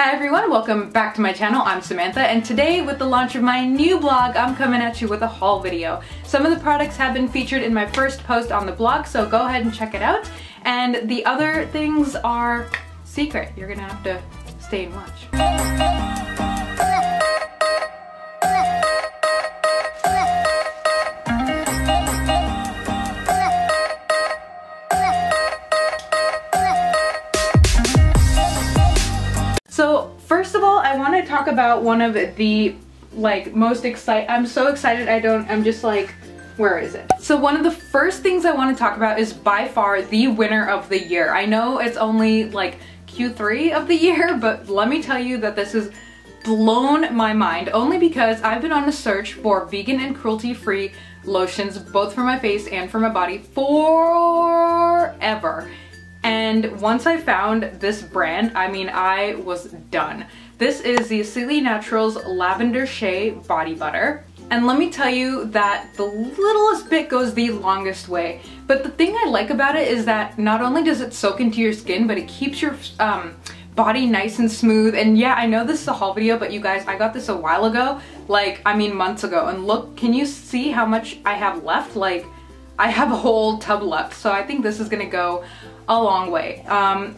Hi everyone, welcome back to my channel. I'm Samantha, and today with the launch of my new blog, I'm coming at you with a haul video. Some of the products have been featured in my first post on the blog, so go ahead and check it out. And the other things are secret. You're gonna have to stay and watch. Talk about one of the one of the first things I want to talk about is by far the winner of the year. I know it's only like Q3 of the year, but let me tell you that this has blown my mind, only because I've been on a search for vegan and cruelty-free lotions, both for my face and for my body, forever. And once I found this brand, I mean, I was done. This is the Asili Naturals Lavender Shea Body Butter. And let me tell you that the littlest bit goes the longest way. But the thing I like about it is that not only does it soak into your skin, but it keeps your body nice and smooth. And yeah, I know this is a haul video, but you guys, I got this a while ago. Like, I mean, months ago. And look, can you see how much I have left? Like, I have a whole tub left. So I think this is gonna go a long way.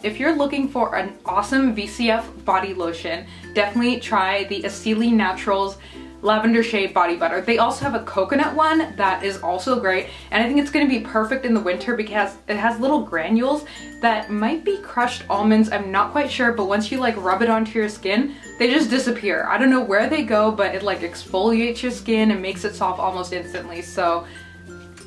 If you're looking for an awesome VCF body lotion, definitely try the Asili Naturals Lavender Shea Body Butter. They also have a coconut one that is also great, and I think it's going to be perfect in the winter because it has little granules that might be crushed almonds, I'm not quite sure, but once you like rub it onto your skin, they just disappear. I don't know where they go, but it like exfoliates your skin and makes it soft almost instantly, so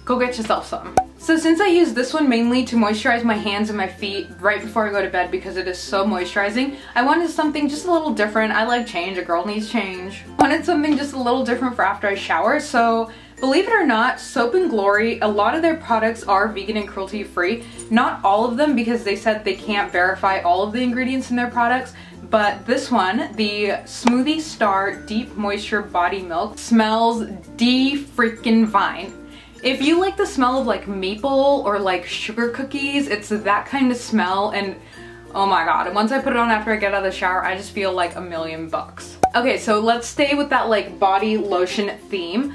go get yourself some. So since I use this one mainly to moisturize my hands and my feet right before I go to bed because it is so moisturizing, I wanted something just a little different. I like change, a girl needs change. I wanted something just a little different for after I shower, so believe it or not, Soap & Glory, a lot of their products are vegan and cruelty free. Not all of them, because they said they can't verify all of the ingredients in their products, but this one, the Smoothie Star Deep Moisture Body Milk, smells de-freaking-vine. If you like the smell of like maple or like sugar cookies, it's that kind of smell, and oh my god, once I put it on after I get out of the shower, I just feel like $1,000,000 bucks. Okay, so let's stay with that like body lotion theme.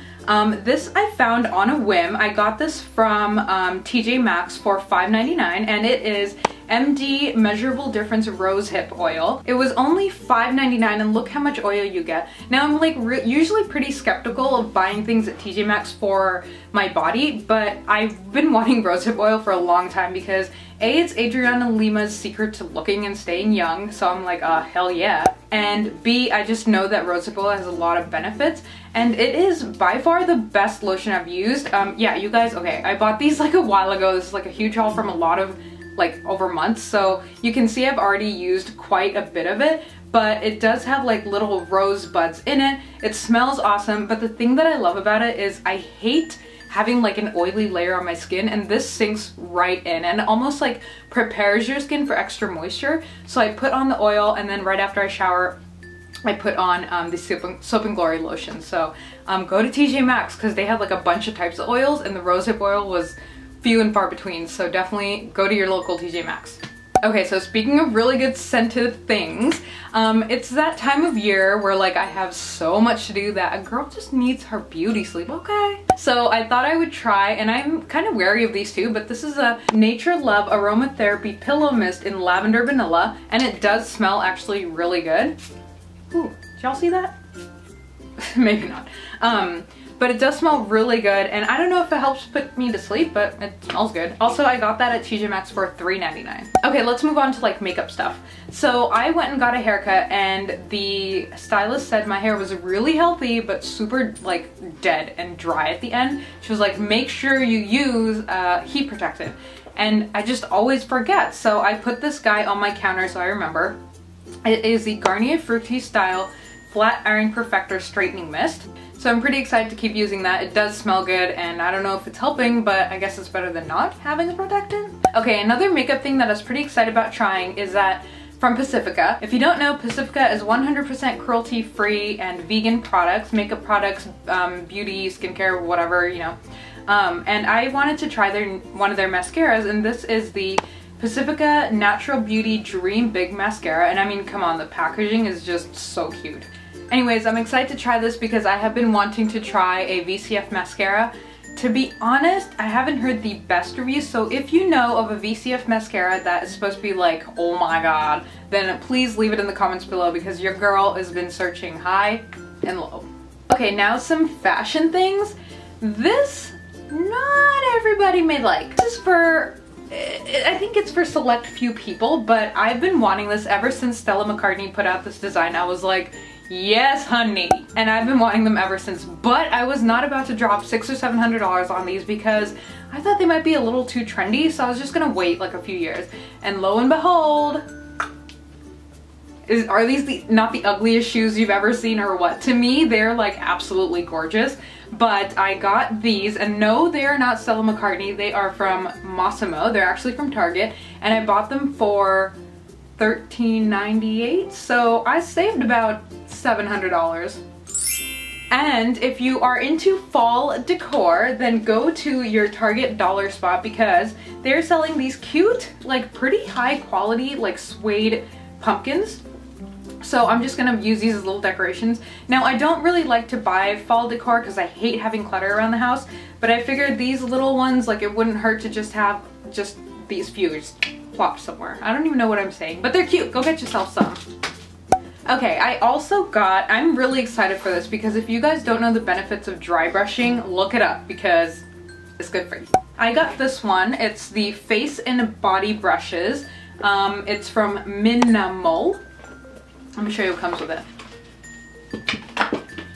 This I found on a whim. I got this from TJ Maxx for $5.99, and it is MD Measurable Difference Rose Hip Oil. It was only $5.99, and look how much oil you get. Now I'm like usually pretty skeptical of buying things at TJ Maxx for my body, but I've been wanting rose hip oil for a long time because A, it's Adriana Lima's secret to looking and staying young, so I'm like, hell yeah. And B, I just know that rose hip oil has a lot of benefits, and it is by far the best lotion I've used. Yeah, you guys, okay, I bought these like a while ago. This is like a huge haul from a lot of like over months, so you can see I've already used quite a bit of it, but it does have like little rose buds in it. It smells awesome, but the thing that I love about it is I hate having like an oily layer on my skin, and this sinks right in and almost like prepares your skin for extra moisture. So I put on the oil, and then right after I shower, I put on the Soap and Glory lotion. So go to TJ Maxx because they have like a bunch of types of oils, and the rose hip oil was few and far between, so definitely go to your local TJ Maxx. Okay, so speaking of really good scented things, it's that time of year where like I have so much to do that a girl just needs her beauty sleep, okay? So I thought I would try, and I'm kind of wary of these two, but this is a Nature Love Aromatherapy Pillow Mist in Lavender Vanilla, and it does smell actually really good. Ooh, did y'all see that? Maybe not. But it does smell really good, and I don't know if it helps put me to sleep, but it smells good. Also, I got that at TJ Maxx for $3.99. Okay, let's move on to like makeup stuff. So I went and got a haircut, and the stylist said my hair was really healthy, but super like dead and dry at the end. She was like, make sure you use heat protectant. And I just always forget, so I put this guy on my counter so I remember. It is the Garnier Fructis Style Flat Iron Perfector Straightening Mist. So I'm pretty excited to keep using that. It does smell good, and I don't know if it's helping, but I guess it's better than not having a protectant. Okay, another makeup thing that I was pretty excited about trying is that from Pacifica. If you don't know, Pacifica is 100% cruelty-free and vegan products, makeup products, beauty, skincare, whatever, you know. And I wanted to try one of their mascaras, and this is the Pacifica Natural Beauty Dream Big Mascara, and I mean, come on, the packaging is just so cute. Anyways, I'm excited to try this because I have been wanting to try a VCF mascara. To be honest, I haven't heard the best reviews, so if you know of a VCF mascara that is supposed to be like, oh my god, then please leave it in the comments below because your girl has been searching high and low. Okay, now some fashion things. This, not everybody may like. This is for, I think it's for select few people, but I've been wanting this ever since Stella McCartney put out this design. I was like, yes, honey. And I've been wanting them ever since, but I was not about to drop $600 or $700 on these because I thought they might be a little too trendy, so I was just gonna wait like a few years. And lo and behold, are these not the ugliest shoes you've ever seen or what? To me, they're like absolutely gorgeous. But I got these, and no, they are not Stella McCartney. They are from Mossimo. They're actually from Target, and I bought them for $13.98, so I saved about $700. And if you are into fall decor, then go to your Target dollar spot because they're selling these cute, like pretty high quality, like suede pumpkins. So I'm just gonna use these as little decorations. Now I don't really like to buy fall decor because I hate having clutter around the house, but I figured these little ones, like it wouldn't hurt to just have just these few just plop somewhere. I don't even know what I'm saying, but they're cute. Go get yourself some. Okay, I also got, I'm really excited for this because if you guys don't know the benefits of dry brushing, look it up because it's good for you. I got this one. It's the face and body brushes. It's from Minamul. Let me show you what comes with it.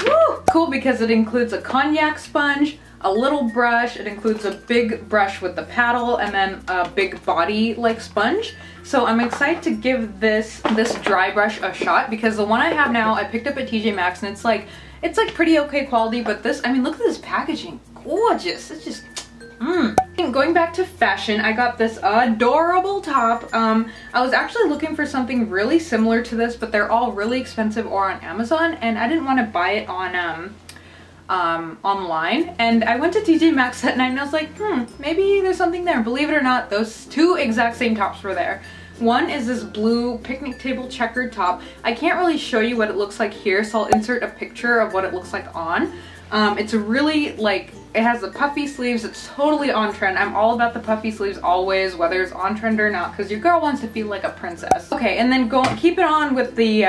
Woo! Cool because it includes a cognac sponge, a little brush, it includes a big brush with the paddle, and then a big body like sponge. So I'm excited to give this dry brush a shot because the one I have now, I picked up at TJ Maxx, and it's like pretty okay quality, but this, I mean, look at this packaging. Gorgeous. It's just Going back to fashion, I got this adorable top. I was actually looking for something really similar to this, but they're all really expensive or on Amazon, and I didn't want to buy it on online. And I went to TJ Maxx at night and I was like, maybe there's something there. Believe it or not, those two exact same tops were there. One is this blue picnic table checkered top. I can't really show you what it looks like here, so I'll insert a picture of what it looks like on. It's really like, it has the puffy sleeves. It's totally on trend. I'm all about the puffy sleeves always, whether it's on trend or not, because your girl wants to feel like a princess. Okay, and then keep it on with the,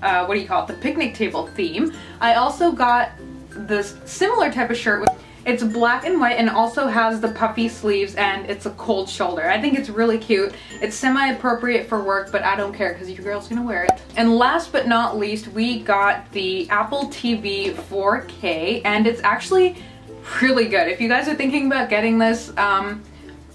what do you call it, the picnic table theme. I also got this similar type of shirt. It's black and white and also has the puffy sleeves, and it's a cold shoulder. I think it's really cute. It's semi-appropriate for work, but I don't care because your girl's gonna wear it. And last but not least, we got the Apple TV 4K, and it's actually really good. If you guys are thinking about getting this,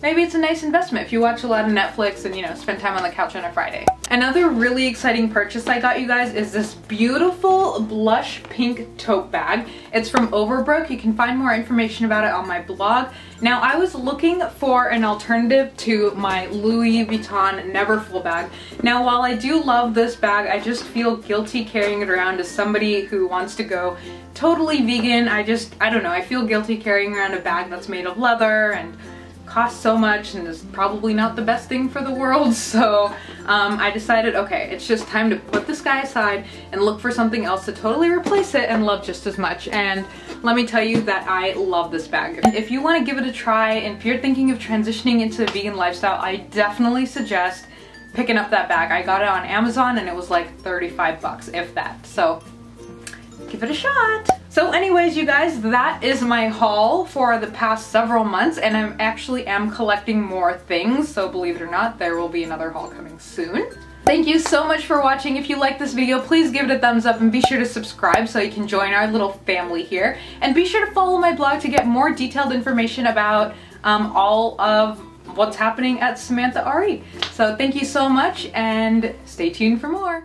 maybe it's a nice investment if you watch a lot of Netflix and, you know, spend time on the couch on a Friday. Another really exciting purchase I got, you guys, is this beautiful blush pink tote bag. It's from Overbrooke. You can find more information about it on my blog. Now, I was looking for an alternative to my Louis Vuitton Neverfull bag. Now, while I do love this bag, I just feel guilty carrying it around as somebody who wants to go totally vegan. I don't know, I feel guilty carrying around a bag that's made of leather and costs so much and is probably not the best thing for the world, so I decided, okay, it's just time to put this guy aside and look for something else to totally replace it and love just as much. And let me tell you that I love this bag. And if you want to give it a try, and if you're thinking of transitioning into a vegan lifestyle, I definitely suggest picking up that bag. I got it on Amazon and it was like 35 bucks, if that, so give it a shot. So anyways, you guys, that is my haul for the past several months, and I actually am collecting more things, so believe it or not, there will be another haul coming soon. Thank you so much for watching. If you like this video, please give it a thumbs up and be sure to subscribe so you can join our little family here. And be sure to follow my blog to get more detailed information about all of what's happening at Samantha Ari. So thank you so much, and stay tuned for more.